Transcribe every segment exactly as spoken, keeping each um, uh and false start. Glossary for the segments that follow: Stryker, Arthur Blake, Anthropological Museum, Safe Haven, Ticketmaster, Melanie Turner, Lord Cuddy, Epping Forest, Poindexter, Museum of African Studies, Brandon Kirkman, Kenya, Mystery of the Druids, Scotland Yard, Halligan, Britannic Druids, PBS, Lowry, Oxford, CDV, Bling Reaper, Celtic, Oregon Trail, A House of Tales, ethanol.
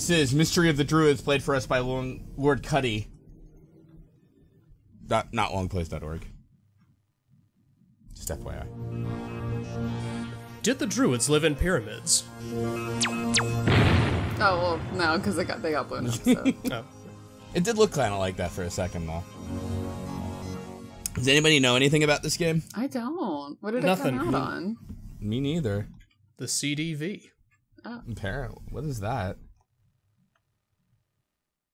This is Mystery of the Druids, played for us by Lord Cuddy. Not, not longplays dot org. Just F Y I. Did the Druids live in pyramids? Oh, well, no, because they got, they got blown up, so. Oh. It did look kind of like that for a second, though. Does anybody know anything about this game? I don't. What did Nothing. it come out on? Me neither. The C D V. Oh. Apparently. What is that?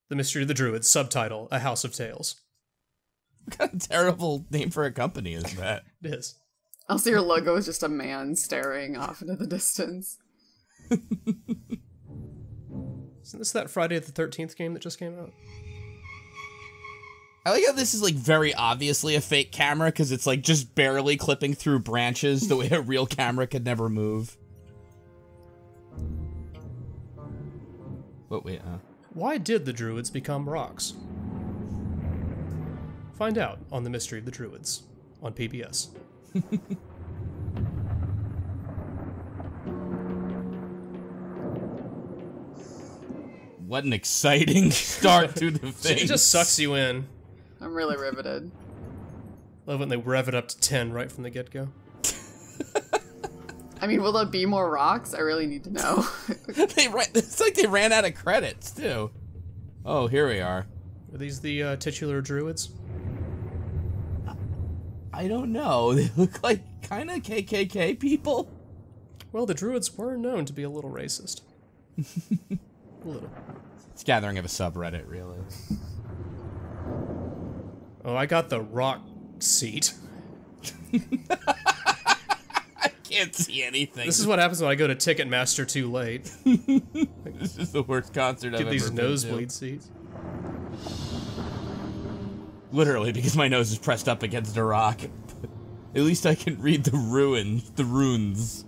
The Mystery of the Druids, subtitle, A House of Tales. What kind of terrible name for a company is that? It is. Also, your logo is just a man staring off into the distance. Isn't this that Friday the thirteenth game that just came out? I like how this is, like, very obviously a fake camera, because it's, like, just barely clipping through branches the way a real camera could never move. What, wait, huh? Why did the Druids become rocks? Find out on The Mystery of the Druids on P B S. What an exciting start to the thing. It just sucks you in. I'm really riveted. Love when they rev it up to ten right from the get-go. I mean, will there be more rocks? I really need to know. they ran, it's like they ran out of credits, too. Oh, here we are. Are these the uh, titular druids? I don't know. They look like kind of K K K people. Well, the druids were known to be a little racist. a little. It's gathering of a subreddit, really. Oh, I got the rock seat. I can't see anything. This is what happens when I go to Ticketmaster too late. This is the worst concert I've ever been to. Get these nosebleed seats. Literally, because my nose is pressed up against a rock. At least I can read the ruin, the runes.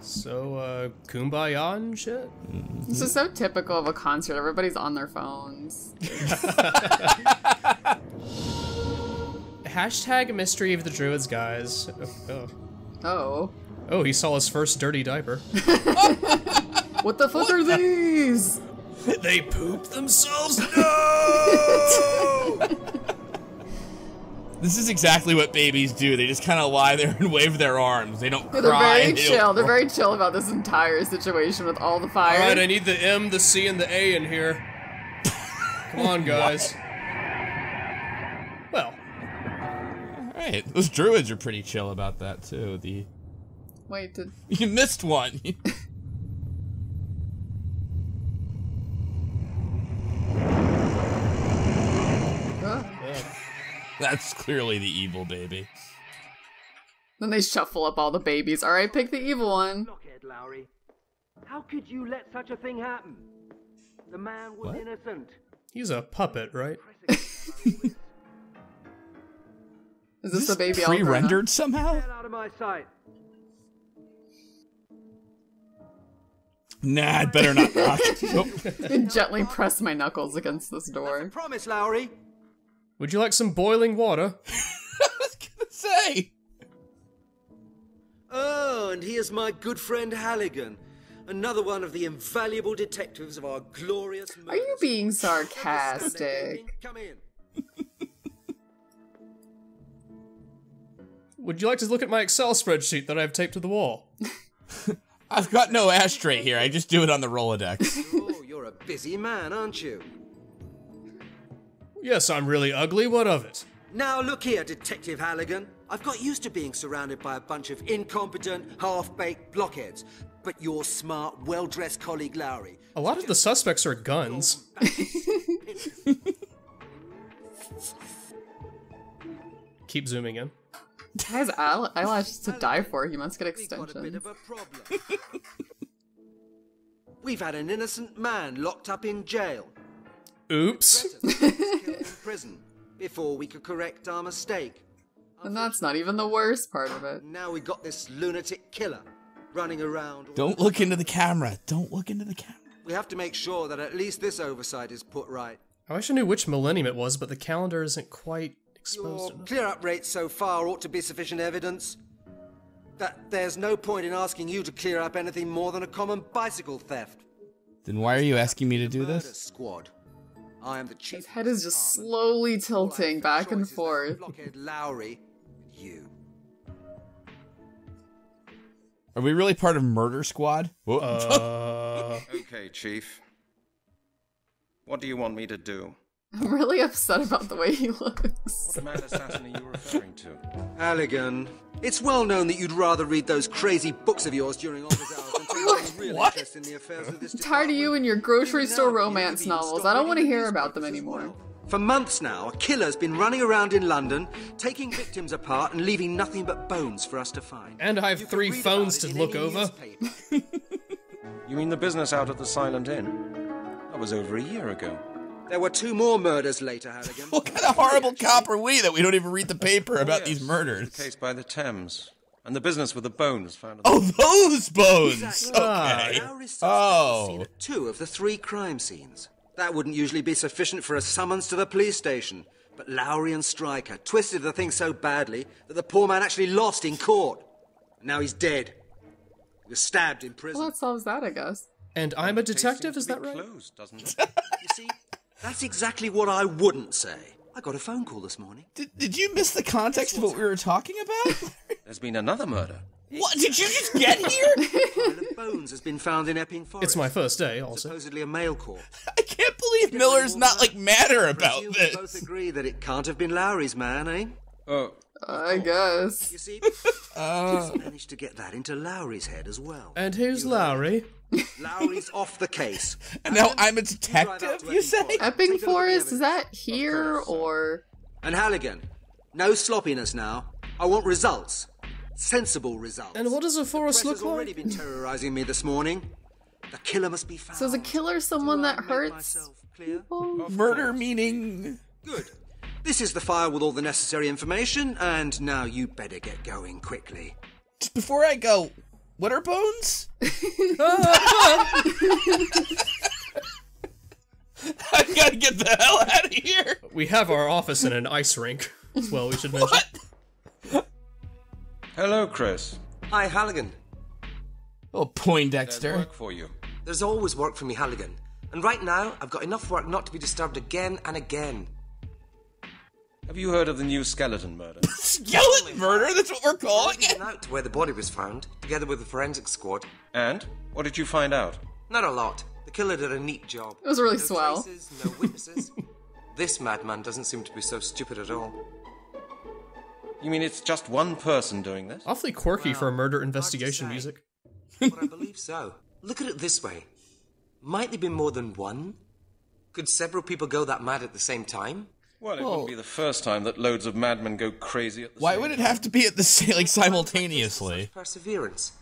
So, uh, kumbaya and shit? Mm-hmm. This is so typical of a concert. Everybody's on their phones. Hashtag Mystery of the Druids, guys. Oh. Oh, oh he saw his first dirty diaper. What the fuck what are the these? They poop themselves? No! This is exactly what babies do. They just kind of lie there and wave their arms. They don't yeah, cry. They're very they chill. They're very chill about this entire situation with all the fire. All right, I need the M, the C, and the A in here. Come on, guys. Well. All right. Those druids are pretty chill about that, too. The Wait, did... You missed one. That's clearly the evil baby. Then they shuffle up all the babies. All right, pick the evil one. Lockhead, Lowry. How could you let such a thing happen? The man was what? innocent. He's a puppet, right? Is this Is the baby pre-rendered somehow? Get out of my sight. Nah, I'd better not. Nope. Gently press my knuckles against this door. That's a promise, Lowry. Would you like some boiling water? I was gonna say! Oh, and here's my good friend Halligan. Another one of the invaluable detectives of our glorious... Are you being sarcastic? Come in. Would you like to look at my Excel spreadsheet that I have taped to the wall? I've got no ashtray here, I just do it on the Rolodex. Oh, you're a busy man, aren't you? Yes, I'm really ugly, what of it? Now look here, Detective Halligan. I've got used to being surrounded by a bunch of incompetent, half-baked blockheads, but your smart, well-dressed colleague Lowry... A lot of the suspects are guns. Keep zooming in. He has eyelashes to die for, he must get extensions. We've got a bit of a problem. We've had an innocent man locked up in jail. Oops. Prison before we could correct our mistake. And that's not even the worst part of it. Now we got this lunatic killer running around. Don't look into the camera. Don't look into the camera. We have to make sure that at least this oversight is put right. I wish I knew which millennium it was, but the calendar isn't quite exposed. Your clear-up rate so far ought to be sufficient evidence. That there's no point in asking you to clear up anything more than a common bicycle theft. Then why are you asking me to do this? Squad. I am the chief. His head is just slowly tilting back and forth. Lowry, you. Are we really part of Murder Squad? Uh... Okay, Chief. What do you want me to do? I'm really upset about the way he looks. What mad assassin are you referring to? Allegan, it's well known that you'd rather read those crazy books of yours during office hours than take real interest in the affairs of this. I'm tired of you and your grocery store romance novels. I don't want to hear about them anymore. For months now, a killer's been running around in London, taking victims apart and leaving nothing but bones for us to find. And I have you three phones to look over. You mean the business out at the Silent Inn? That was over a year ago. There were two more murders later, Halligan. What kind of horrible cop are we that we don't even read the paper about oh, yes. these murders? The case by the Thames. And the business with the bones found... Oh, those bones! Exactly. Okay. Our research oh. seen at two of the three crime scenes. That wouldn't usually be sufficient for a summons to the police station. But Lowry and Stryker twisted the thing so badly that the poor man actually lost in court. And now he's dead. He was stabbed in prison. Well, that solves that, I guess. And I'm a detective, is that right? Closed, doesn't it? You see... That's exactly what I wouldn't say. I got a phone call this morning. Did, did you miss the context of what we were talking about? There's been another murder. What? Did you just get here? A pile of bones has been found in Epping Forest. It's my first day, also. Supposedly a male corpse. I can't believe Miller's not, like, madder about this. We both agree that it can't have been Lowry's man, eh? Oh. I guess. You see, uh, he's managed to get that into Lowry's head as well. And who's Lowry? Lowry's off the case. And now I'm a detective, you, you say? Epping Forest, is that here or... And Halligan, no sloppiness now. I want results. Sensible results. And what does a forest look like? The press has already been terrorizing me this morning. The killer must be found. So is a killer someone that hurts people? Murder meaning... Good. This is the file with all the necessary information, and now you better get going quickly. Before I go, what are bones? I've got to get the hell out of here. We have our office in an ice rink. Well, we should mention. What? Hello, Chris. Hi, Halligan. Oh, Poindexter. There's work for you. There's always work for me, Halligan. And right now, I've got enough work not to be disturbed again and again. Have you heard of the new skeleton murder? Skeleton murder? That's what we're calling it? Out to where the body was found, together with the forensic squad. And? What did you find out? Not a lot. The killer did a neat job. It was really no swell. Traces, no witnesses. This madman doesn't seem to be so stupid at all. You mean it's just one person doing this? Awfully quirky well, for a murder investigation music. But I believe so. Look at it this way. Might there be more than one? Could several people go that mad at the same time? Well, it well, wouldn't be the first time that loads of madmen go crazy at the why same time. Why would it have to be at the same, like, simultaneously? Perseverance.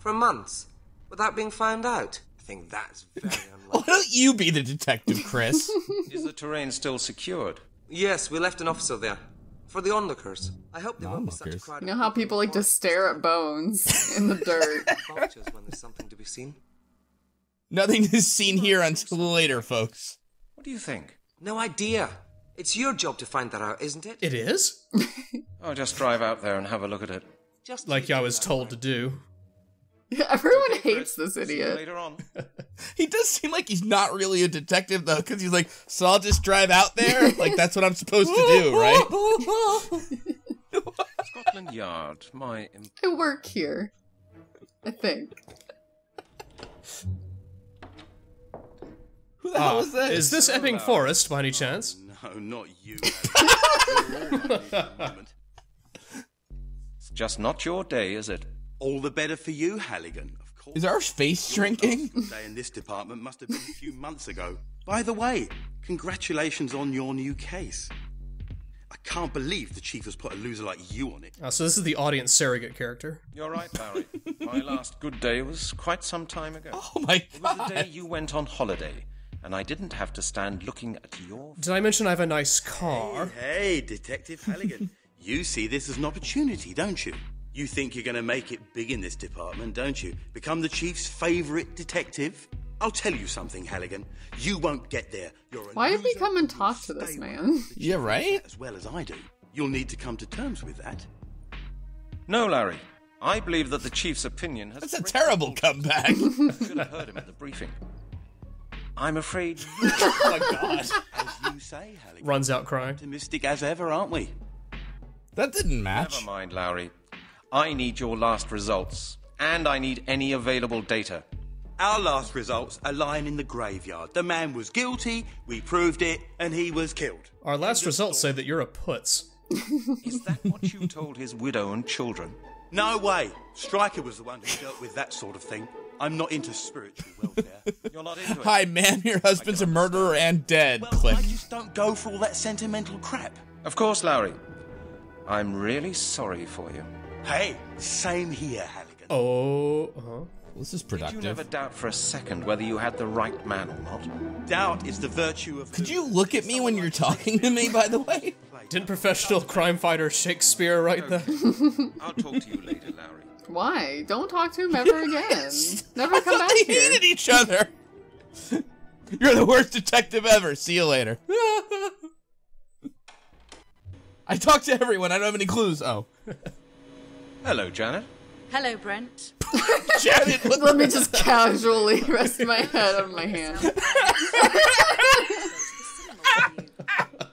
For months. Without being found out. I think that's very unlikely. Why don't you be the detective, Chris? Is the terrain still secured? Yes, we left an officer there. For the onlookers. I hope they won't be such a crowd. You know how people like to stare at bones in the dirt? When there's something to be seen. Nothing is seen here until later, folks. What do you think? No idea. It's your job to find that out, isn't it? It is? I'll just drive out there and have a look at it. Just like I was told to do. Everyone okay, hates this idiot. Later on. He does seem like he's not really a detective, though, because he's like, so I'll just drive out there? Like, that's what I'm supposed to do, right? Scotland Yard, my... I work here. I think. Who the ah, hell was that? Is this Epping Forest, by any chance? No, not you. It's just not your day, is it? All the better for you, Halligan, of course. Is our face shrinking? The day in this department must have been a few months ago. By the way, congratulations on your new case. I can't believe the chief has put a loser like you on it. Oh, so this is the audience surrogate character. You're right, Barry. My last good day was quite some time ago. Oh my God. It was the day you went on holiday. And I didn't have to stand looking at your... Did I mention I have a nice car? Hey, hey Detective Halligan, you see this as an opportunity, don't you? You think you're going to make it big in this department, don't you? Become the chief's favourite detective? I'll tell you something, Halligan. You won't get there. You're a Why did we come and talk to this man? Yeah, right? As well as I do. You'll need to come to terms with that. No, Larry. I believe that the chief's opinion has... That's a terrible comeback. I should have heard him at the briefing. I'm afraid. Oh my God. As you say, Hallie. Runs out crying. Optimistic as ever, aren't we? That didn't match. Never mind, Lowry. I need your last results, and I need any available data. Our last results are lying in the graveyard. The man was guilty, we proved it, and he was killed. Our last results say that you're a putz. Is that what you told his widow and children? No way. Stryker was the one who dealt with that sort of thing. I'm not into spiritual welfare. You're not into it. Hi, ma'am, your husband's a murderer and dead. Well, Click. I just don't go for all that sentimental crap. Of course, Lowry. I'm really sorry for you. Hey, same here, Halligan. Oh, uh-huh. This is productive. Did you never doubt for a second whether you had the right man or not? Doubt is the virtue of... Could you look at me when you're talking to me, by the way? Didn't professional crime fighter Shakespeare write that? Okay. I'll talk to you later, Lowry. Why? Don't talk to him ever again. Never I come back they here. They hated each other. You're the worst detective ever. See you later. I talk to everyone. I don't have any clues. Oh. Hello, Janet. Hello, Brent. Janet, let the... me just casually rest my head on my hand. Hold on.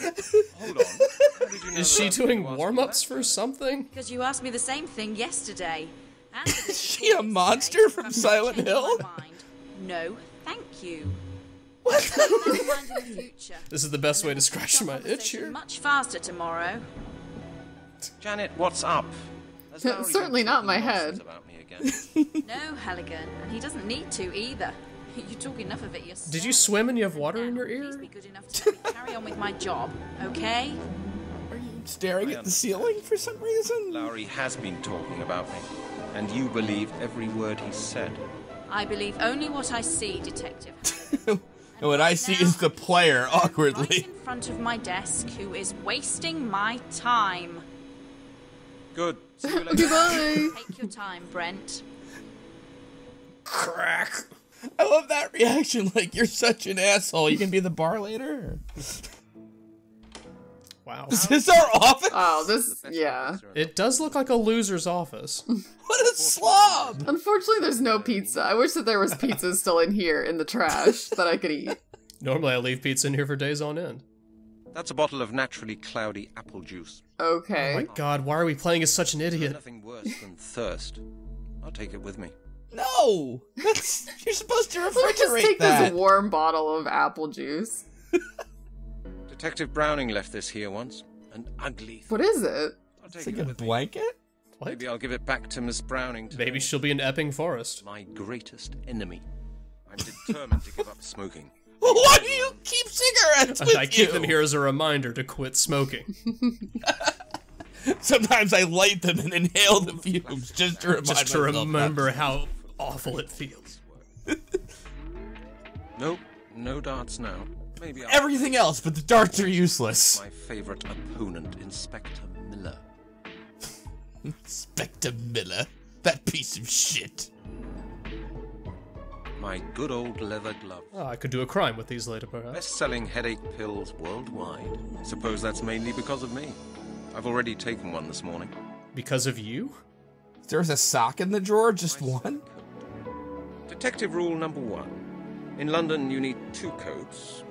Did you know Is she doing warm-ups for something? Because you asked me the same thing yesterday. And Is she a monster from Silent Hill? No, thank you. What? This is the best way to scratch my itch here. Much faster tomorrow. Janet, what's up? Certainly not my head. About me again. No, Halligan, and he doesn't need to either. You talk enough of it yourself. Did you swim and you have water now, in your ear? Please be good enough to carry on with my job, okay? Are you staring at the ceiling for some reason? Lowry has been talking about me, and you believe every word he said. I believe only what I see, Detective. And what I see is the player, awkwardly. Right in front of my desk, who is wasting my time. Good. See you later. Goodbye. Take your time, Brent. Crack. I love that reaction, like, you're such an asshole, you can be the bar later. Wow. Is this our office? Oh, this, yeah. It does look like a loser's office. What a slob! Unfortunately, there's no pizza. I wish that there was pizza still in here, in the trash, that I could eat. Normally I leave pizza in here for days on end. That's a bottle of naturally cloudy apple juice. Okay. Oh my God, why are we playing as such an idiot? Nothing worse than thirst. I'll take it with me. No! That's, you're supposed to refrigerate that! Just take that. This warm bottle of apple juice. Detective Browning left this here once. An ugly thing. What is it? I'll take it's like it a blanket? What? Maybe I'll give it back to Miss Browning today. Maybe she'll be in Epping Forest. My greatest enemy. I'm determined to give up smoking. Well, why do you keep cigarettes with I keep you? Them here as a reminder to quit smoking. Sometimes I light them and inhale the fumes just to remind myself. Just to remember how... awful it feels. Nope, no darts now. Maybe I'll everything else, but the darts are useless. My favorite opponent, Inspector Miller. Inspector Miller, that piece of shit. My good old leather glove. Oh, I could do a crime with these later, perhaps. Best-selling headache pills worldwide. I suppose that's mainly because of me. I've already taken one this morning. Because of you? There's a sock in the drawer, just one. Detective rule number one. In London, you need two coats.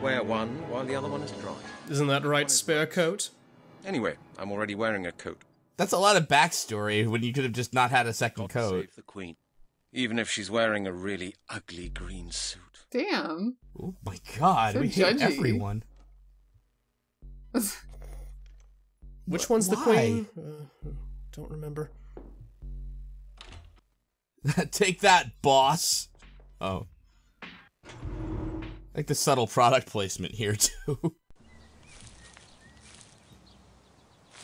Wear one while the other one is dry. Isn't that right, spare coat? Anyway, I'm already wearing a coat. That's a lot of backstory when you could have just not had a second coat. God save the Queen. Even if she's wearing a really ugly green suit. Damn. Oh my God, so we judgy. Hate everyone. Which one's Why? The Queen? Uh, don't remember. Take that, boss. Oh. I like the subtle product placement here, too.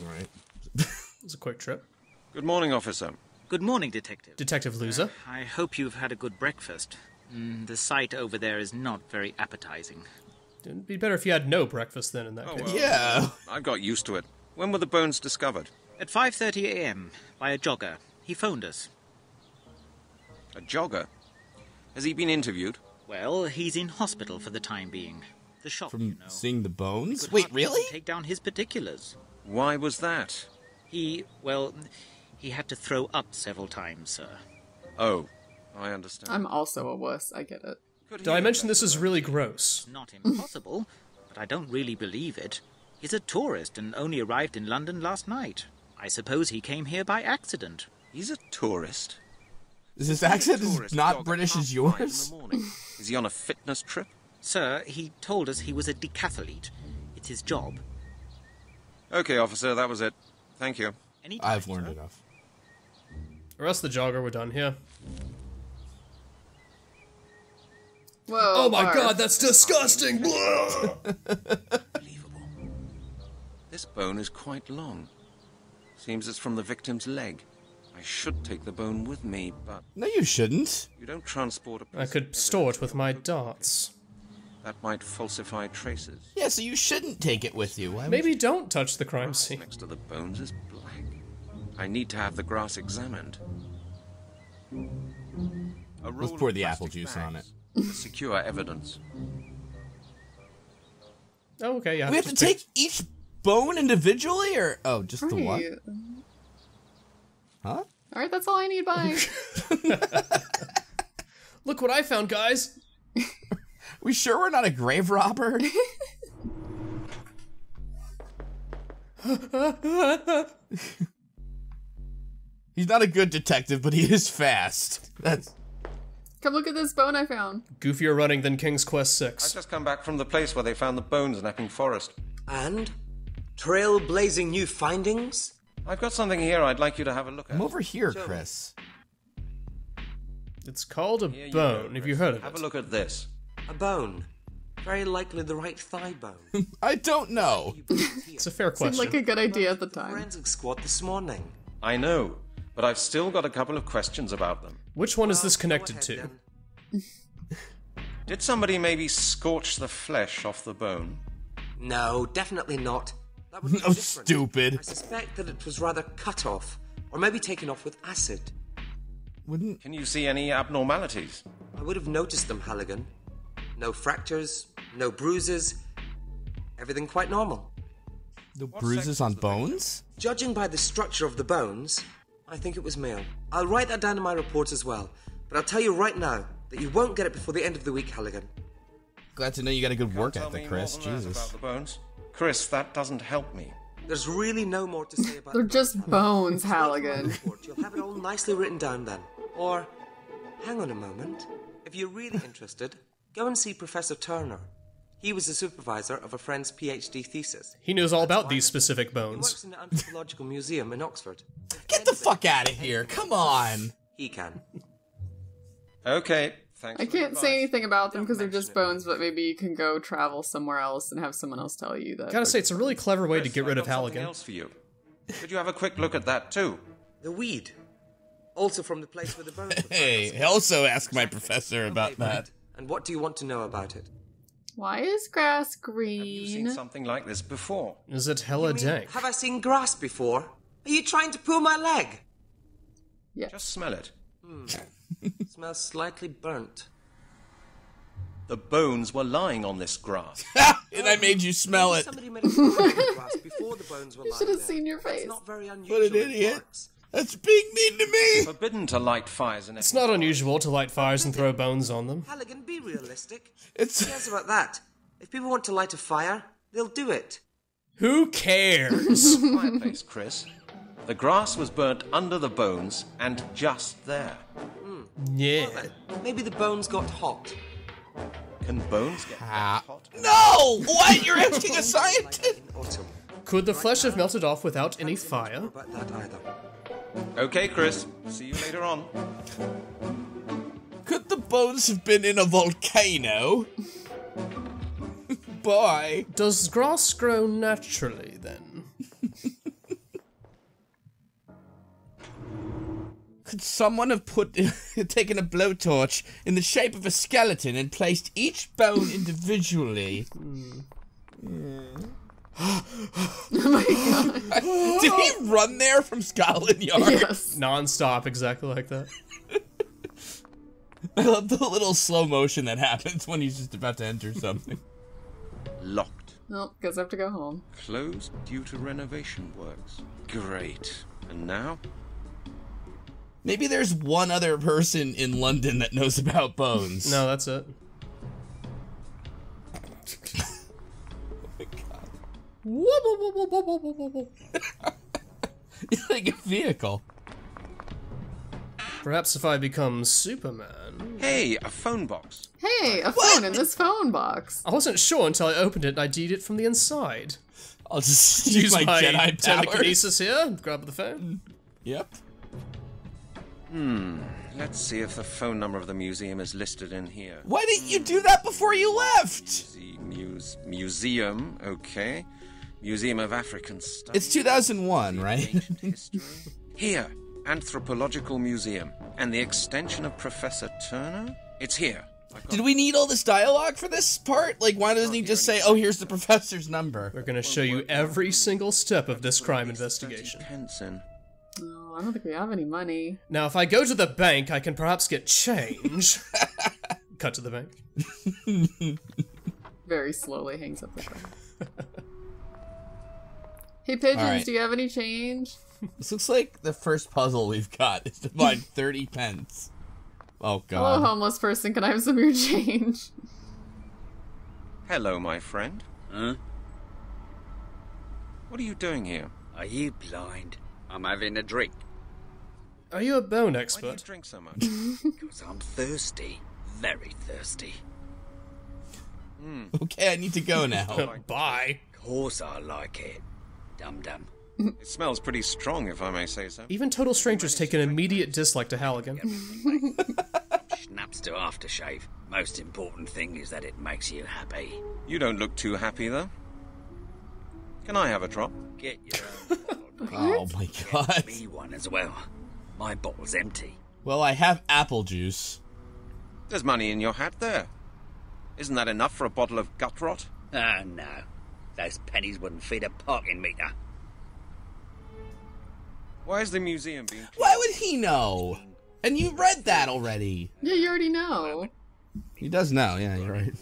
Alright. It was a quick trip. Good morning, officer. Good morning, detective. Detective Loser. Uh, I hope you've had a good breakfast. Mm, the sight over there is not very appetizing. It'd be better if you had no breakfast then in that oh, case. Well, yeah. I got used to it. When were the bones discovered? At five thirty a m by a jogger. He phoned us. A jogger? Has he been interviewed? Well, he's in hospital for the time being. The shock, From you know. Seeing the bones? Wait, really? Take down his particulars. Why was that? He, well, he had to throw up several times, sir. Oh, I understand. I'm also a wuss, I get it. Did I mention this is really gross? Not impossible, but I don't really believe it. He's a tourist and only arrived in London last night. I suppose he came here by accident. He's a tourist? Is his accent as not British as yours? Is he on a fitness trip? Sir, he told us he was a decathlete. It's his job. Okay, officer, that was it. Thank you. I've learned enough. Arrest the jogger, we're done here. Whoa, oh my barf. God, that's disgusting! Unbelievable. This bone is quite long. Seems it's from the victim's leg. I should take the bone with me, but... No, you shouldn't. You don't transport a... I could store it with my darts. That might falsify traces. Yeah, so you shouldn't take it with you. Why Maybe you... don't touch the crime scene. Next to the bones is black. I need to have the grass examined. A Let's pour the apple juice on it. To secure evidence. Oh, okay, yeah. We have to take pick... each bone individually, or... Oh, just right. the one? Huh? Alright, that's all I need, bye. Look what I found, guys! We sure we're not a grave robber? He's not a good detective, but he is fast. That's... Come look at this bone I found. Goofier running than King's Quest six. I've just come back from the place where they found the bones in Epping Forest. And? Trailblazing new findings? I've got something here I'd like you to have a look at. I'm over here, Chris. It's called a here bone. You go, have you heard of have it? Have a look at this. A bone. Very likely the right thigh bone. I don't know. It's a fair question. Seemed like a good idea at the time. Forensic squad this morning. I know, but I've still got a couple of questions about them. Which one well, is this connected ahead, to? Did somebody maybe scorch the flesh off the bone? No, definitely not. That would be no, stupid. I suspect that it was rather cut off, or maybe taken off with acid. Wouldn't... Can you see any abnormalities? I would have noticed them, Halligan. No fractures, no bruises, everything quite normal. No what bruises on bones? Judging by the structure of the bones, I think it was male. I'll write that down in my report as well, but I'll tell you right now that you won't get it before the end of the week, Halligan. Glad to know you got a good work ethic, Chris. Jesus. About the bones. Chris, that doesn't help me. There's really no more to say about it. They're just bones, Halligan. You'll have it all nicely written down then. Or, hang on a moment. If you're really interested, go and see Professor Turner. He was the supervisor of a friend's PhD thesis. He knows all That's about these specific bones. He works in the Anthropological Museum in Oxford. If Get anything, the fuck out of here, come on! He can. Okay, thanks I for can't say anything about them because they're just bones, but maybe you can go travel somewhere else and have someone else tell you that. Gotta say, it's a really clever way to get rid of Halligan. Else for you. Could you have a quick look at that, too? The weed. Also from the place where the bones were. Hey, I also asked my professor about that. And what do you want to know about it? Why is grass green? Have you seen something like this before? Is it hella dank? Have I seen grass before? Are you trying to pull my leg? Yeah. Just smell it. Hmm. It smells slightly burnt. The bones were lying on this grass. And I made you smell it. Somebody made a grass before the bones were lying. You should have seen your face. It's not very unusual. What an idiot. That's being mean to me! Forbidden to light fires in It's not unusual to light fires and throw bones on them. Halligan, be realistic. It's... Who cares about that? If people want to light a fire, they'll do it. Who cares? Fireplace, Chris. The grass was burnt under the bones and just there. Mm. Yeah. Well, maybe the bones got hot. Can bones get ah. hot? No! What? You're asking a scientist? Could the flesh have melted off without any fire? About that either. Okay, Chris. See you later on. Could the bones have been in a volcano? Bye. Does grass grow naturally, then? Could someone have put taken a blowtorch in the shape of a skeleton and placed each bone individually? Mm. Yeah. Oh my god. Did he run there from Scotland Yard? Yes. Non-stop, exactly like that. I love the little slow motion that happens when he's just about to enter something. Locked. Nope, guess I have to go home. Closed due to renovation works. Great. And now? Maybe there's one other person in London that knows about bones. No, that's it. It's like a vehicle. Perhaps if I become Superman. Hey, a phone box. Hey, a what? phone in this phone box. I wasn't sure until I opened it and I D'd it from the inside. I'll just use my, my Jedi telekinesis here. Grab the phone. Yep. Hmm. Let's see if the phone number of the museum is listed in here. Why didn't you do that before you left? Muse, museum, okay. Museum of African Studies. It's two thousand one, right? Here, Anthropological Museum. And the extension of Professor Turner? It's here. Did we need all this dialogue for this part? Like, why doesn't he just say, oh, here's the professor's number? We're gonna show you every single step of this crime investigation. No, I don't think we have any money. Now, if I go to the bank, I can perhaps get change. Cut to the bank. Very slowly hangs up the phone. Hey, pigeons, right. Do you have any change? This looks like the first puzzle we've got is to find thirty pence. Oh, God. Hello, homeless person. Can I have some of your change? Hello, my friend. Huh? What are you doing here? Are you blind? I'm having a drink. Are you a bone expert? Why do you drink so much? Because I'm thirsty. Very thirsty. Mm. Okay, I need to go now. Bye. Of course I like it. Dum-dum. It smells pretty strong, if I may say so. Even total strangers take an immediate dislike to Halligan. Schnapps to aftershave. Most important thing is that it makes you happy. You don't look too happy, though. Can I have a drop? Get your own bottle. Oh, my God. Get me one as well. My bottle's empty. Well, I have apple juice. There's money in your hat there. Isn't that enough for a bottle of gut rot? Ah, uh, no. Those pennies wouldn't feed a parking meter. Why is the museum being... Why would he know? And you read that already. Yeah, you already know. He does know, yeah, you're right.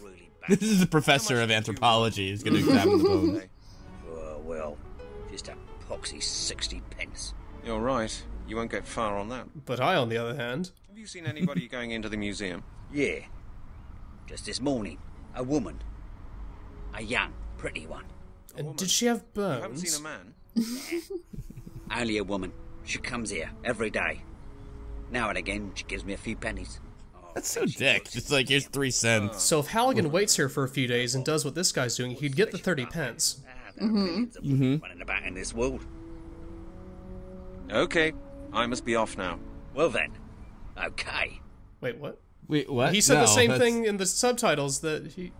This is the professor of anthropology who's going to examine the bone. Oh, well, just a poxy sixty pence. You're right. You won't get far on that. But I, on the other hand... Have you seen anybody going into the museum? Yeah. Just this morning. A woman. A young, pretty one. A and woman. Did she have burns? You haven't seen a man? Yeah. Only a woman. She comes here every day. Now and again, she gives me a few pennies. Oh, that's so dick. It's like, here's three cents. So if Halligan waits here for a few days and does what this guy's doing, he'd get the thirty pence. Mm-hmm. Mm-hmm. Running about in this world. Okay, I must be off now. Well then, okay. Wait, what? Wait, what? He said no, the same that's... thing in the subtitles that he...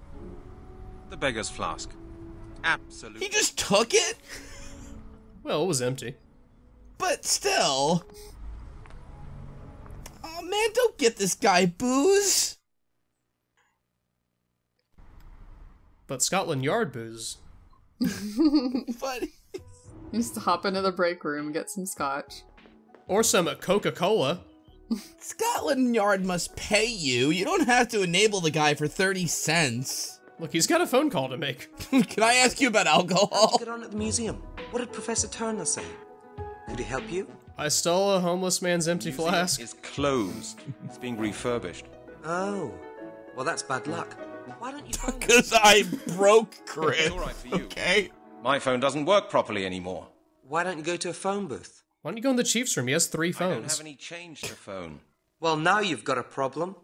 The beggar's flask. Absolutely. He just took it? Well, it was empty. But still. Oh man, don't get this guy booze. But Scotland Yard booze. Funny. Just hop into the break room and get some scotch. Or some Coca-Cola. Scotland Yard must pay you. You don't have to enable the guy for thirty cents. Look, he's got a phone call to make. Can I ask you about alcohol? How did you get on at the museum? What did Professor Turner say? Could he help you? I stole a homeless man's empty flask. It's closed. It's being refurbished. Oh, well, that's bad luck. Why don't you? Because I broke, Chris. It's all right for you. Okay. My phone doesn't work properly anymore. Why don't you go to a phone booth? Why don't you go in the chief's room? He has three phones. I don't have any change to phone. Well, now you've got a problem.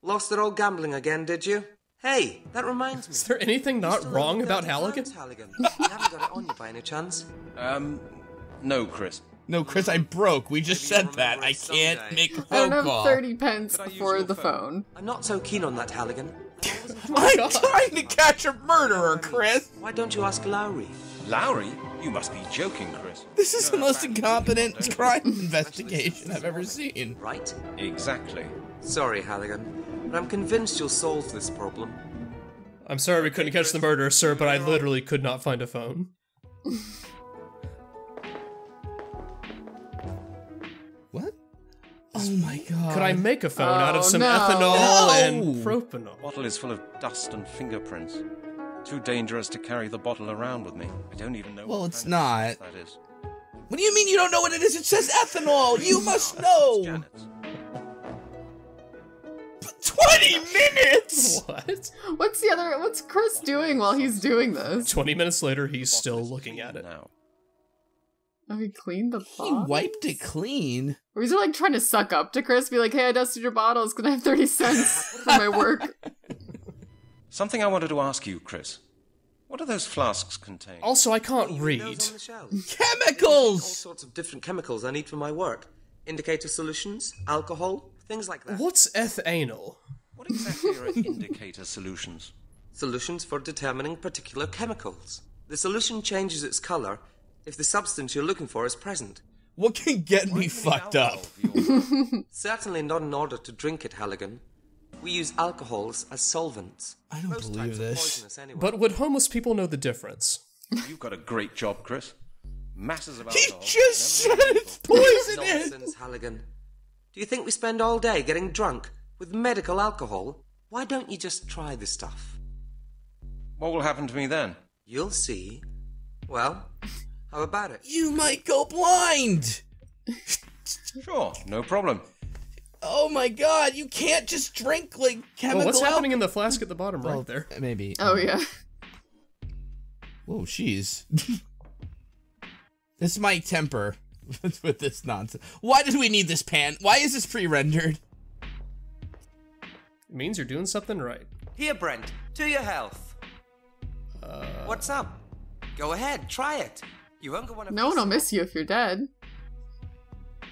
Lost it all gambling again, did you? Hey, that reminds me. Is there anything not wrong about Halligan? Halligan? You haven't got it on you by any chance? Um, no, Chris. No, Chris, I broke. We just Maybe said that. I can't someday. make a phone call. I don't have thirty pence for the phone? phone. I'm not so keen on that, Halligan. oh I'm God. trying to catch a murderer, Chris. Why don't you ask Lowry? Lowry? You must be joking, Chris. This is no, the most incompetent crime investigation I've ever seen. Right? Exactly. Sorry, Halligan. But I'm convinced you'll solve this problem. I'm sorry we couldn't catch the murderer, sir, but I literally could not find a phone. What? Oh my God. Could I make a phone oh, out of some no. ethanol no. and propanol? The bottle is full of dust and fingerprints. Too dangerous to carry the bottle around with me. I don't even know well, what it's not. that is. What do you mean you don't know what it is? It says ethanol! You must know! twenty minutes! What? What's the other, what's Chris doing while he's doing this? twenty minutes later, he's still looking at it now. Oh, he cleaned the bottles? He wiped it clean. Or he's like trying to suck up to Chris, be like, hey, I dusted your bottles, can I have thirty cents for my work? Something I wanted to ask you, Chris. What do those flasks contain? Also, I can't read. Chemicals! All sorts of different chemicals I need for my work. Indicator solutions, alcohol, things like that. What's ethanol? What exactly are indicator solutions? Solutions for determining particular chemicals. The solution changes its color if the substance you're looking for is present. What can get Why me fucked up? Certainly not in order to drink it, Halligan. We use alcohols as solvents. I don't Most believe this. Anyway. But would homeless people know the difference? You've got a great job, Chris. Masses of alcohol. He just said it's poison. Nonsense, Halligan. Do you think we spend all day getting drunk with medical alcohol? Why don't you just try the stuff? What will happen to me then? You'll see. Well... How about it? You might go blind! Sure, no problem. Oh my god, you can't just drink, like, chemical well, what's alcohol? Happening in the flask at the bottom well, right there? Maybe. Oh, um, yeah. Whoa, jeez. This is my temper with this nonsense. Why did we need this pan? Why is this pre-rendered? It means you're doing something right. Here, Brent, to your health. Uh... What's up? Go ahead, try it. You won't go on a no one will miss you if you're dead.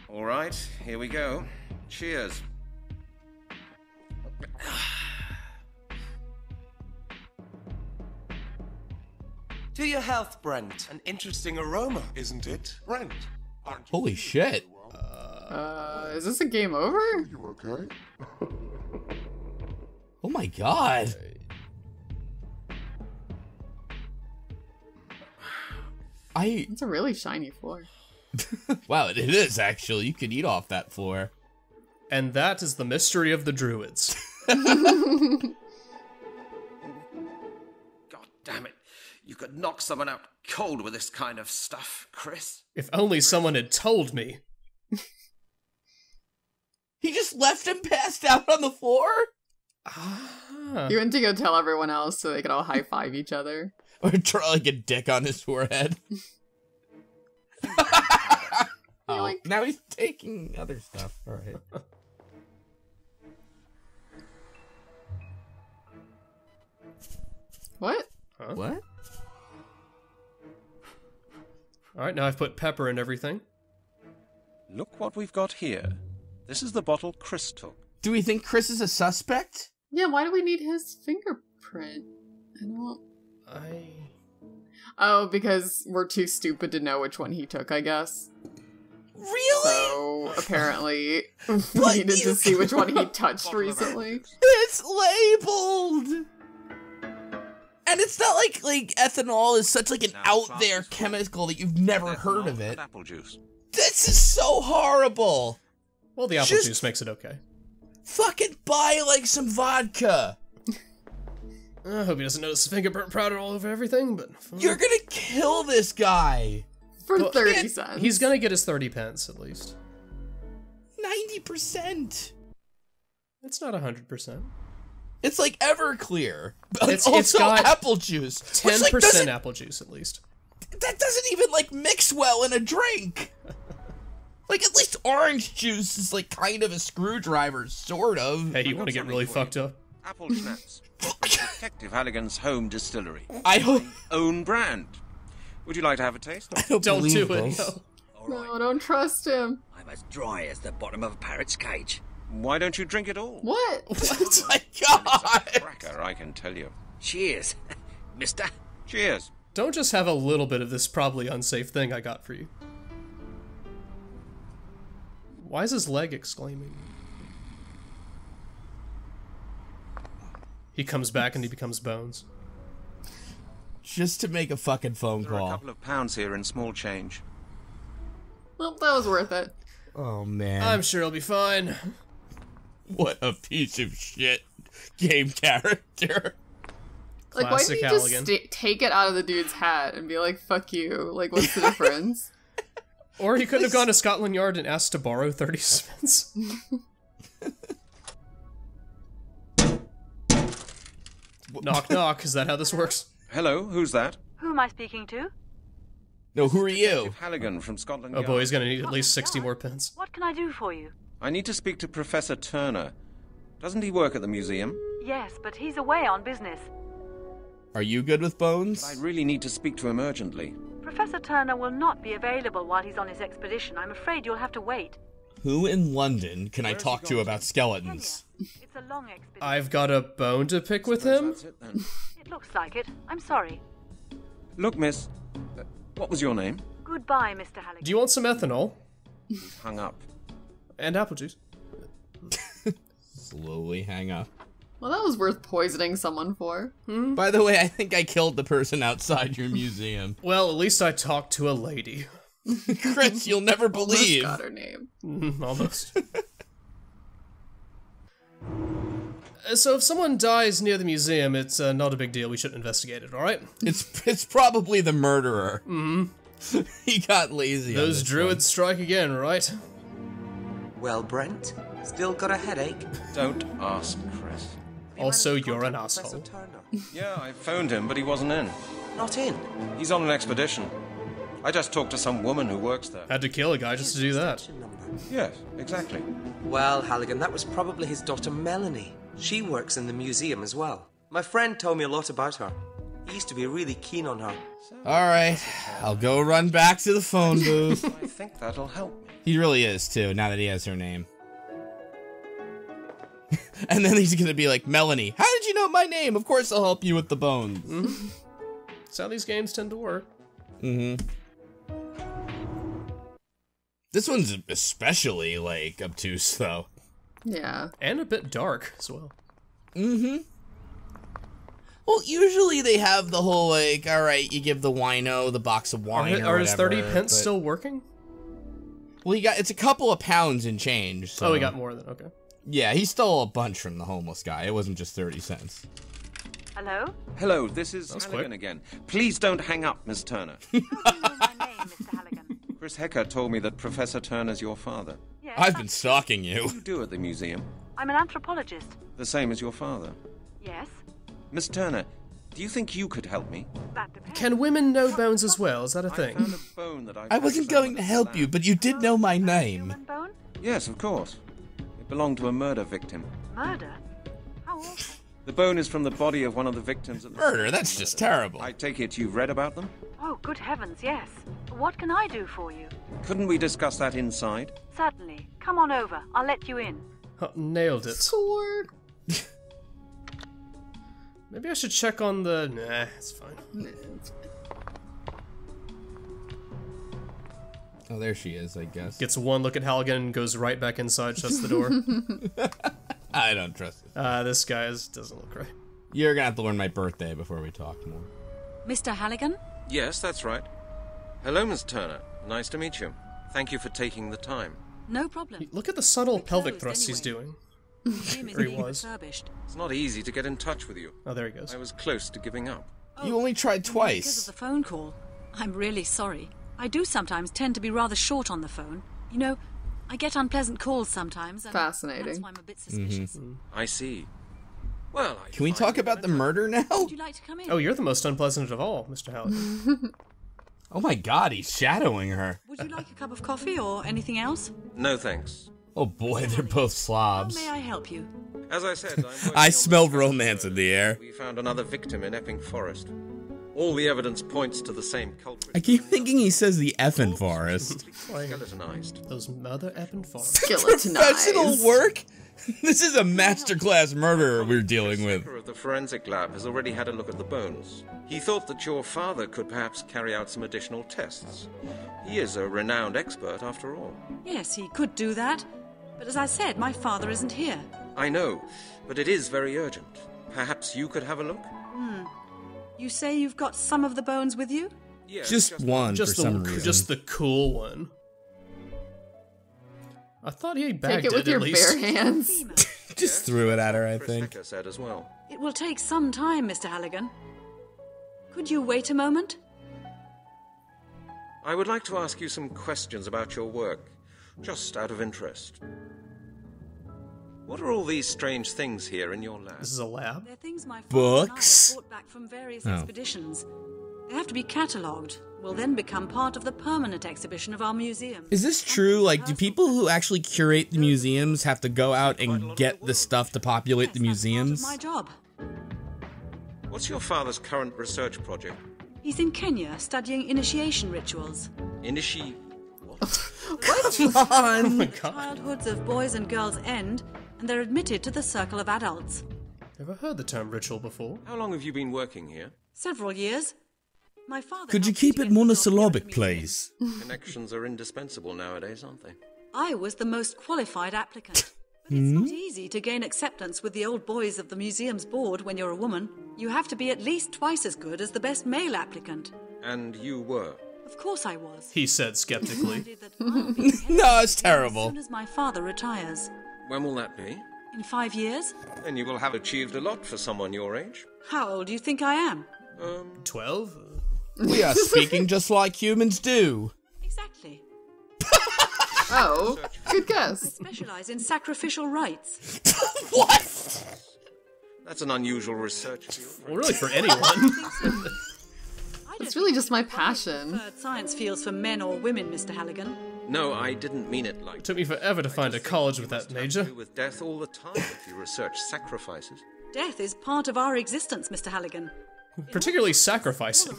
All right, here we go. Cheers. To your health, Brent. An interesting aroma, isn't it, Brent? Holy shit. Uh, uh, is this a game over? Are you okay? Oh my god. I, it's a really shiny floor. Wow, it is actually. You could eat off that floor. And that is the mystery of the Druids. God damn it. You could knock someone out cold with this kind of stuff, Chris. If only someone had told me. He just left him passed out on the floor? Ah. You went to go tell everyone else so they could all high-five each other. Or draw like a dick on his forehead. Oh, like, now he's taking other stuff. All right. What? Huh? What? All right, now I've put pepper in everything. Look what we've got here. This is the bottle Chris took. Do we think Chris is a suspect? Yeah, why do we need his fingerprint? I don't... I... Oh, because we're too stupid to know which one he took, I guess. Really? So, apparently, we needed to see which one he touched recently. It's labeled! And it's not like, like, ethanol is such, like, an out-there chemical that you've never heard of it. Apple juice. This is so horrible! Well, the apple Just juice makes it okay. Fucking buy, like, some vodka! I hope he doesn't notice the fingerprint powder all over everything, but... You're gonna kill this guy! For well, thirty cents. He's gonna get his thirty pence, at least. ninety percent! It's not one hundred percent. It's like Everclear, but it's, also it's got apple juice. ten percent like apple juice, at least. That doesn't even, like, mix well in a drink! Like, at least orange juice is, like, kind of a screwdriver, sort of. Hey, you wanna get really fucked up? Apple Schnapps, Detective Halligan's home distillery. I hope own brand. Would you like to have a taste? I don't, don't do this. it. No, no right. Don't trust him. I'm as dry as the bottom of a parrot's cage. Why don't you drink it all? What? What? My God! It's a cracker, I can tell you. Cheers, Mister. Cheers. Don't just have a little bit of this probably unsafe thing I got for you. Why is his leg exclaiming? He comes back and he becomes Bones. Just to make a fucking phone call. There are a couple of pounds here in small change. Well, that was worth it. Oh, man. I'm sure he'll be fine. What a piece of shit game character. Like, Classic why didn't you just take it out of the dude's hat and be like, fuck you. Like, what's the difference? Or he could have gone to Scotland Yard and asked to borrow thirty cents. Knock, knock. Is that how this works? Hello, who's that? Who am I speaking to? No, who are you? Halligan from Scotland Yard. Oh boy, he's going to need at least sixty more pence. What can I do for you? I need to speak to Professor Turner. Doesn't he work at the museum? Yes, but he's away on business. Are you good with bones? I really need to speak to him urgently. Professor Turner will not be available while he's on his expedition. I'm afraid you'll have to wait. Who in London can I talk to about skeletons? It's a long expedition. I've got a bone to pick with him? That's it, then. It looks like it. I'm sorry. Look, miss. Uh, what was your name? Goodbye, Mister Halligan. Do you want some ethanol? He's hung up. And apple juice. Slowly hang up. Well, that was worth poisoning someone for. Hmm? By the way, I think I killed the person outside your museum. Well, at least I talked to a lady. Chris, you'll never believe. Almost got her name. Mm, almost. So if someone dies near the museum, it's uh, not a big deal. We shouldn't investigate it, all right? It's it's probably the murderer. Mm. He got lazy. Those druids strike again, right? Well, Brent, still got a headache? Don't ask, Chris. Also, you're an asshole. Yeah, I phoned him, but he wasn't in. Not in? He's on an expedition. I just talked to some woman who works there. Had to kill a guy just to do that. Yes, exactly. Well, Halligan, that was probably his daughter Melanie. She works in the museum as well. My friend told me a lot about her. He used to be really keen on her. Alright, I'll go run back to the phone booth. I think that'll help me. He really is, too, now that he has her name. And then he's gonna be like, Melanie, how did you know my name? Of course I'll help you with the bones. Mm-hmm. That's how these games tend to work. Mm-hmm. This one's especially, like, obtuse, though. Yeah. And a bit dark, as well. Mm-hmm. Well, usually they have the whole, like, alright, you give the wino the box of wine. Are, or are his thirty pence but... still working? Well, he got, it's a couple of pounds in change, so... Oh, he got more than, okay. Yeah, he stole a bunch from the homeless guy. It wasn't just thirty cents. Hello? Hello, this is Halligan quick. Again. Please don't hang up, Miss Turner. How do you know my name, Mister Halligan? Chris Hecker told me that Professor Turner's your father. Yes, I've been stalking you. What do you do at the museum? I'm an anthropologist. The same as your father? Yes. Miss Turner, do you think you could help me? That depends. Can women know bones as well? Is that a thing? I found a bone that I, I wasn't going to help you, but you did know my name. Human bone? Yes, of course. It belonged to a murder victim. Murder? How awful. The bone is from the body of one of the victims of the murder. That's just terrible. I take it you've read about them? Oh, good heavens, yes. What can I do for you? Couldn't we discuss that inside? Certainly. Come on over. I'll let you in. Oh, nailed it. Score. Maybe I should check on the... Nah, it's fine. Oh, there she is, I guess. Gets one look at Halligan, goes right back inside, shuts the door. I don't trust it. Uh, this guy is, doesn't look right. You're gonna have to learn my birthday before we talk more. Mister Halligan? Yes, that's right. Hello, Miss Turner. Nice to meet you. Thank you for taking the time. No problem. Look at the subtle We're pelvic thrusts anyway. He's doing. Or he was. It's not easy to get in touch with you. Oh, there he goes. I was close to giving up. Oh, you only tried twice. Because of the phone call. I'm really sorry. I do sometimes tend to be rather short on the phone. You know, I get unpleasant calls sometimes. And fascinating. That's why I'm a bit suspicious. Mm-hmm. I see. Well, I can we talk about the murder now? Would you like to come in? Oh, you're the most unpleasant of all, Mister Halligan. Oh my God, he's shadowing her. Would you like a cup of coffee or anything else? No, thanks. Oh boy, they're both slobs. How may I help you? As I said, I'm I smell romance in the air. We found another victim in Epping Forest. All the evidence points to the same culprit. I keep thinking he says the Epping Forest. Skeletonized. Those mother Epping Forest. Skeletonized. Professional work? This is a masterclass murderer we're dealing with. The director of the forensic lab has already had a look at the bones. He thought that your father could perhaps carry out some additional tests. He is a renowned expert after all. Yes, he could do that. But as I said, my father isn't here. I know, but it is very urgent. Perhaps you could have a look? Hmm. You say you've got some of the bones with you? Yes, just, just one just for the, some reason. Just the cool one. I thought he bagged it, it at your least. Bare hands. Just threw it at her, I think. Said as well. It will take some time, Mister Halligan. Could you wait a moment? I would like to ask you some questions about your work, just out of interest. What are all these strange things here in your lab? This is a lab. They're things my books brought back from various oh. expeditions. They have to be catalogued. Will then become part of the permanent exhibition of our museum. Is this true? Like, do people who actually curate the museums have to go out and get the stuff to populate the museums? My job. What's your father's current research project? He's in Kenya studying initiation rituals. Initiate. Come on! The childhoods of boys and girls end, and they're admitted to the circle of adults. Never heard the term ritual before. How long have you been working here? Several years. My father Could you keep it monosyllabic, please? Connections are indispensable nowadays, aren't they? I was the most qualified applicant. But it's not easy to gain acceptance with the old boys of the museum's board when you're a woman. You have to be at least twice as good as the best male applicant. And you were? Of course I was. He said skeptically. No, it's terrible. As soon as my father retires. When will that be? In five years. Then you will have achieved a lot for someone your age. How old do you think I am? Um, twelve? We are speaking just like humans do. Exactly. Oh, good guess. I specialize in sacrificial rites. What? That's an unusual research field. Well, really, for anyone. It's really just my passion. Science fields for men or women, Mister Halligan. No, I didn't mean it like. It took me forever to find a college with that major. You with death all the time if you research sacrifices. Death is part of our existence, Mister Halligan. Particularly sacrificing.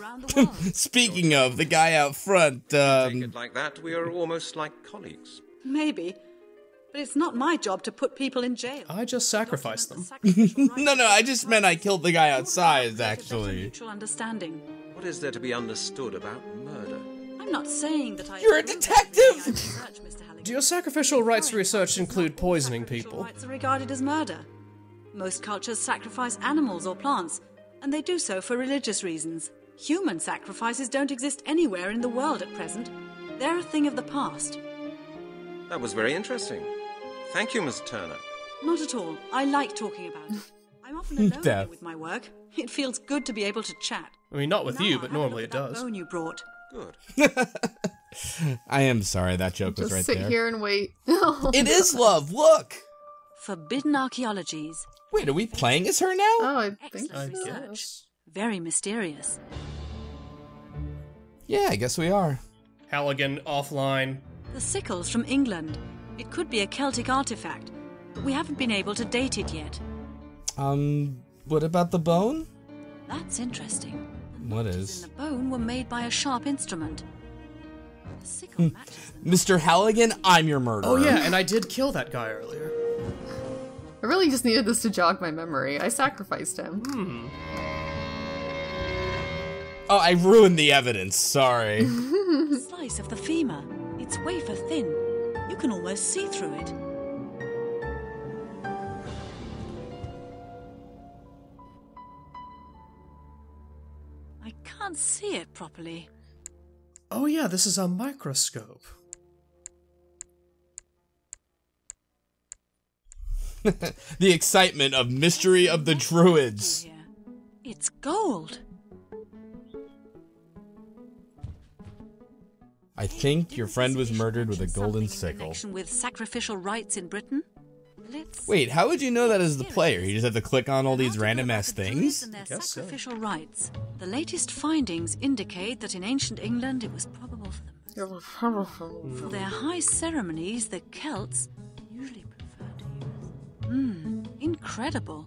Speaking of, the guy out front, um... Take it like that, we are almost like colleagues. Maybe. But it's not my job to put people in jail. I just sacrificed them. No, no, I just meant I killed the guy outside, actually. Mutual understanding. What is there to be understood about murder? I'm not saying that I... You're a detective! Do your sacrificial rites research include poisoning people? Rites are regarded as murder. Most cultures sacrifice animals or plants, and they do so for religious reasons. Human sacrifices don't exist anywhere in the world at present. They're a thing of the past. That was very interesting. Thank you, Miss Turner. Not at all. I like talking about it. I'm often alone here with my work. It feels good to be able to chat. I mean, not with now you, but normally it does. Bone you brought. Good. I am sorry that joke Just was right there. Just sit here and wait. It is love. Look. Forbidden archaeologies. Wait, are we playing as her now? Oh, I think Excellent so. I guess. Very mysterious. Yeah, I guess we are. Halligan, offline. The sickle's from England. It could be a Celtic artifact, but we haven't been able to date it yet. Um, what about the bone? That's interesting. The what is? In the bone were made by a sharp instrument. The sickle matches them. Mister Halligan, I'm your murderer. Oh yeah, and I did kill that guy earlier. I really just needed this to jog my memory. I sacrificed him. Hmm. Oh, I ruined the evidence. Sorry. Slice of the femur. It's wafer thin. You can almost see through it. I can't see it properly. Oh yeah, this is a microscope. The excitement of Mystery of the Druids. It's gold. I think your friend was murdered with a golden sickle. With sacrificial rites in Britain? Wait, how would you know that as the player? You just have to click on all these random ass things? I guess so. Sacrificial rites. The latest findings indicate that in ancient England it was probable for them. For their high ceremonies, the Celts usually... Hmm, incredible.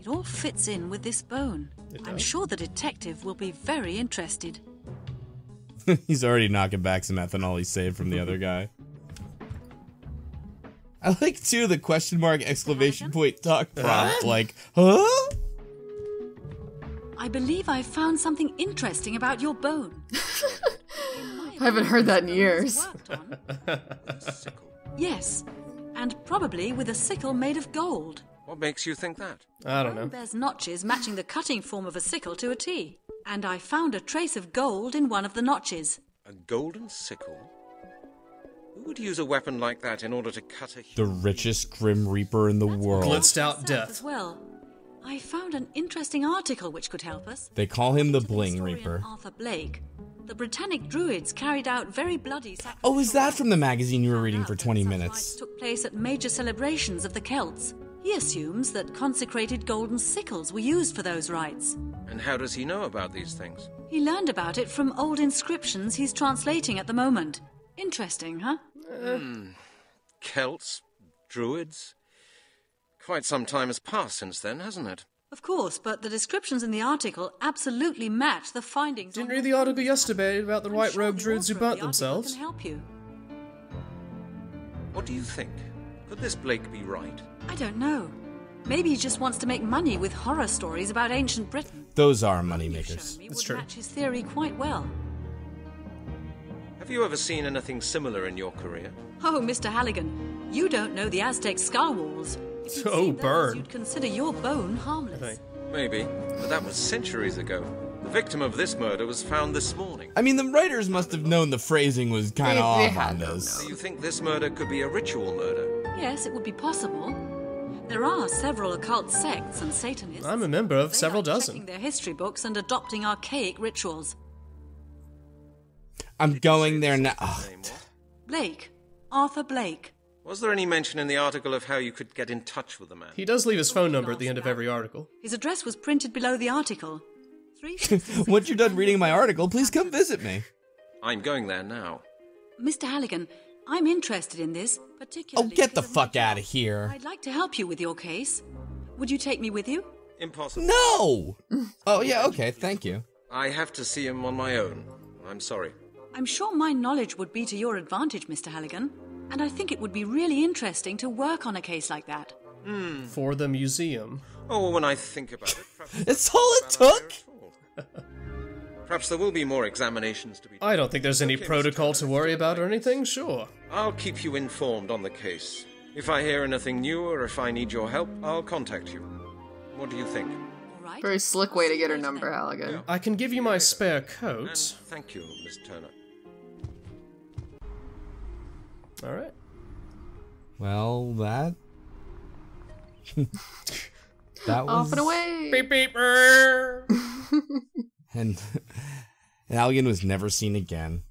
It all fits in with this bone. I'm sure the detective will be very interested. He's already knocking back some ethanol he saved from the other guy. I like, too, the question mark exclamation point talk prompt, like, huh? I believe I found something interesting about your bone. I haven't heard that in years. Yes. And probably with a sickle made of gold. What makes you think that? I don't know. There's notches matching the cutting form of a sickle to a T. And I found a trace of gold in one of the notches. A golden sickle? Who would use a weapon like that in order to cut a... The richest Grim Reaper in the world. Glitzed out death. As well. I found an interesting article which could help us. They call him the Bling Reaper. Arthur Blake. The Britannic Druids carried out very bloody sacrifices. Oh, is that from the magazine you were reading for twenty minutes? Took place at major celebrations of the Celts. He assumes that consecrated golden sickles were used for those rites. And how does he know about these things? He learned about it from old inscriptions he's translating at the moment. Interesting, huh? Mm. Celts? Druids? Quite some time has passed since then, hasn't it? Of course, but the descriptions in the article absolutely match the findings. Didn't read the article yesterday about the white robe druids who burnt themselves. Can help you. What do you think? Could this Blake be right? I don't know. Maybe he just wants to make money with horror stories about ancient Britain. Those are money makers. That's true. Match his theory quite well. Have you ever seen anything similar in your career? Oh, Mister Halligan, you don't know the Aztec skull walls. So burn. You'd consider your bone harmless. Maybe, but that was centuries ago. The victim of this murder was found this morning. I mean, the writers must have known the phrasing was kind of off on those. Do you think this murder could be a ritual murder? Yes, it would be possible. There are several occult sects and Satanists. I'm a member of several dozen. Checking their history books and adopting archaic rituals. I'm going there now. Oh. Blake, Arthur Blake. Was there any mention in the article of how you could get in touch with the man? He does leave his phone number at the end of every article. His address was printed below the article. Once you're done reading my article, please come visit me. I'm going there now. Mister Halligan, I'm interested in this, particularly... Oh, get the fuck out of here. I'd like to help you with your case. Would you take me with you? Impossible. No! Oh, yeah, okay, thank you. I have to see him on my own. I'm sorry. I'm sure my knowledge would be to your advantage, Mister Halligan. And I think it would be really interesting to work on a case like that. Mm. For the museum. Oh, when I think about it... That's all it took? Perhaps there will be more examinations to be done. I don't think there's any protocol to worry about or anything, sure. I'll keep you informed on the case. If I hear anything new or if I need your help, I'll contact you. What do you think? Right. Very slick way to get her number, Halligan. Yeah. I can give you my spare coat. And thank you, Miss Turner. All right. Well, that that off was off and away. Beep beep. and, and Halligan was never seen again.